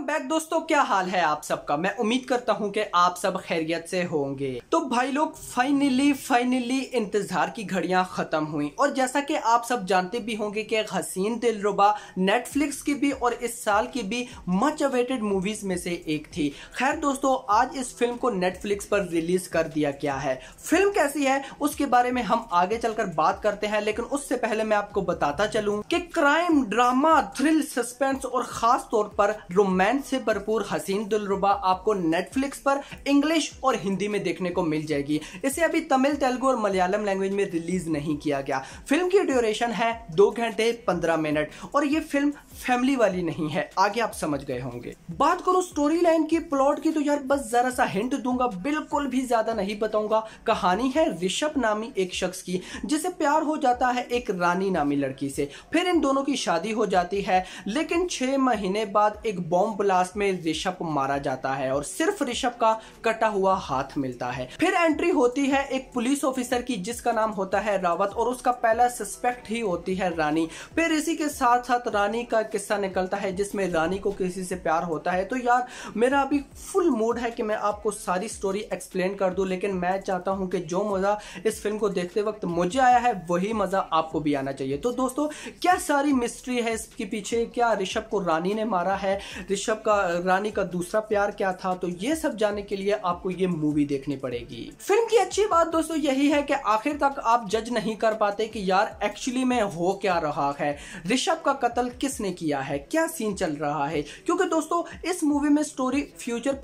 Welcome back दोस्तों, क्या हाल है आप सबका। मैं उम्मीद करता हूं कि आप सब खैरियत से होंगे। तो भाई लोग फाइनली इंतजार की घड़ियां खत्म हुई और जैसा कि आप सब जानते भी होंगे कि हसीन दिलरुबा नेटफ्लिक्स की भी और इस साल की भी मच अवेटेड मूवीज में से एक थी। खैर दोस्तों, आज इस फिल्म को नेटफ्लिक्स पर रिलीज कर दिया गया है। फिल्म कैसी है उसके बारे में हम आगे चलकर बात करते हैं, लेकिन उससे पहले मैं आपको बताता चलूं कि क्राइम, ड्रामा, थ्रिल, सस्पेंस और खास तौर पर रोमांस से भरपूर हसीन दिलरुबा आपको नेटफ्लिक्स पर इंग्लिश और हिंदी में देखने को मिल जाएगी। इसे अभी तमिल, तेलुगु और मलयालम लैंग्वेज में रिलीज नहीं किया गया। फिल्म की ड्यूरेशन है 2 घंटे 15 मिनट और ये फिल्म फैमिली वाली नहीं है, आगे आप समझ गए होंगे। बात करूं स्टोरी लाइन की, प्लॉट की, तो यार बस जरा सा हिंट दूंगा, बिल्कुल भी ज्यादा नहीं बताऊंगा। कहानी है ऋषभ नामी एक शख्स की जिसे प्यार हो जाता है एक रानी नामी लड़की से। फिर इन दोनों की शादी हो जाती है, लेकिन 6 महीने बाद एक बॉम्ब ब्लास्ट में ऋषभ मारा जाता है और सिर्फ ऋषभ का कटा हुआ हाथ मिलता है। फिर एंट्री होती है एक पुलिस ऑफिसर की जिसका नाम होता है रावत और उसका पहला सस्पेक्ट ही होती है रानी। फिर इसी के साथ साथ रानी का किस्सा निकलता है जिसमें रानी को किसी से प्यार होता है। तो यार मेरा अभी फुल मूड है कि मैं आपको सारी स्टोरी एक्सप्लेन कर दूं, लेकिन मैं चाहता हूं कि जो मजा इस फिल्म को देखते वक्त मुझे आया है वही मजा आपको भी आना चाहिए। तो दोस्तों, क्या सारी मिस्ट्री है इसके पीछे, क्या ऋषभ को रानी ने मारा है, ऋषभ का रानी का दूसरा प्यार क्या था, तो ये सब जानने के लिए आपको ये मूवी देखनी पड़ेगी। फिल्म की अच्छी बात दोस्तों यही है कि आखिर तक आप जज नहीं कर पाते कि यार एक्चुअली में हो क्या रहा है, ऋषभ का कत्ल किसने किया है, क्या सीन चल रहा है, क्योंकि दोस्तों इस मूवी में स्टोरी फ्यूचर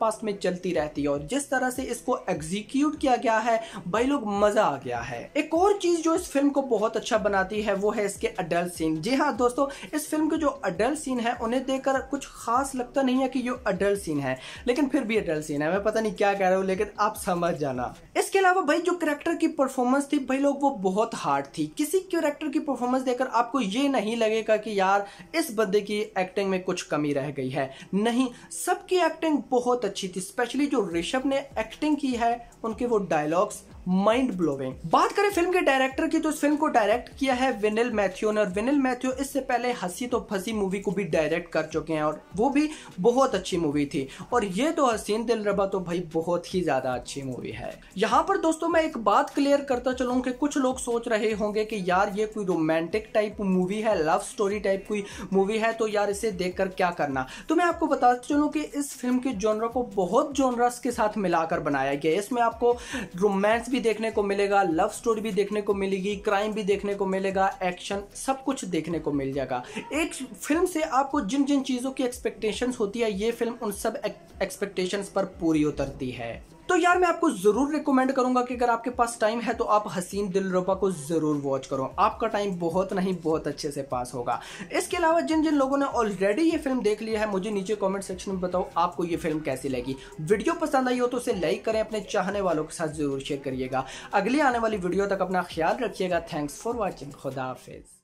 पास्ट में चलती रहती है और जिस तरह से इसको एग्जीक्यूट किया गया है भाई लोग मजा आ गया है। एक और चीज जो इस फिल्म को बहुत अच्छा बनाती है वो है इसके अडल्ट सीन। जी हाँ दोस्तों, इस फिल्म के जो अडल्ट सीन है उन्हें देखकर कुछ खास लगता नहीं है कि ये अडल्ट सीन है, लेकिन फिर भी अडल्ट सीन है। मैं पता नहीं क्या कह रहा हूँ, लेकिन आप समझ जाना। इसके अलावा भाई जो कैरेक्टर की परफॉर्मेंस थी भाई लोग, वो बहुत हार्ड थी। किसी कैरेक्टर की परफॉर्मेंस देखकर आपको ये नहीं लगेगा कि यार इस बंदे की एक्टिंग में कुछ कमी रह गई है, नहीं, सबकी एक्टिंग बहुत अच्छी थी। स्पेशली जो ऋषभ ने एक्टिंग की है उनके वो डायलॉग्स माइंड ब्लोइंग। बात करें फिल्म के डायरेक्टर की, तो इस फिल्म को डायरेक्ट किया है विनिल मैथ्यू ने और विनिल मैथ्यू इससे पहले हंसी तो फंसी मूवी को भी डायरेक्ट कर चुके हैं और वो भी बहुत अच्छी मूवी थी। और ये तो हसीन दिलरुबा तो भाई बहुत ही ज्यादा अच्छी मूवी है। यहाँ पर दोस्तों मैं एक बात क्लियर करता चलूं कि कुछ लोग सोच रहे होंगे कि यार ये कोई रोमांटिक टाइप मूवी है, लव स्टोरी टाइप कोई मूवी है, तो यार इसे देखकर क्या करना। तो मैं आपको बताता चलूं कि इस फिल्म के जॉनर को बहुत जॉनर्स के साथ मिलाकर बनाया गया। इसमें आपको रोमांस भी देखने को मिलेगा, लव स्टोरी भी देखने को मिलेगी, क्राइम भी देखने को मिलेगा, एक्शन, सब कुछ देखने को मिल जाएगा। एक फिल्म से आपको जिन जिन चीजों की एक्सपेक्टेशंस होती है ये फिल्म उन सब एक्सपेक्टेशंस पर पूरी उतरती है। तो यार मैं आपको जरूर रिकमेंड करूंगा कि अगर आपके पास टाइम है तो आप हसीन दिलरुबा को जरूर वॉच करो, आपका टाइम बहुत नहीं बहुत अच्छे से पास होगा। इसके अलावा जिन जिन लोगों ने ऑलरेडी ये फिल्म देख ली है मुझे नीचे कमेंट सेक्शन में बताओ आपको ये फिल्म कैसी लगी। वीडियो पसंद आई हो तो उसे लाइक करें, अपने चाहने वालों के साथ जरूर शेयर करिएगा। अगली आने वाली वीडियो तक अपना ख्याल रखिएगा। थैंक्स फॉर वॉचिंग, खुदा हाफिज।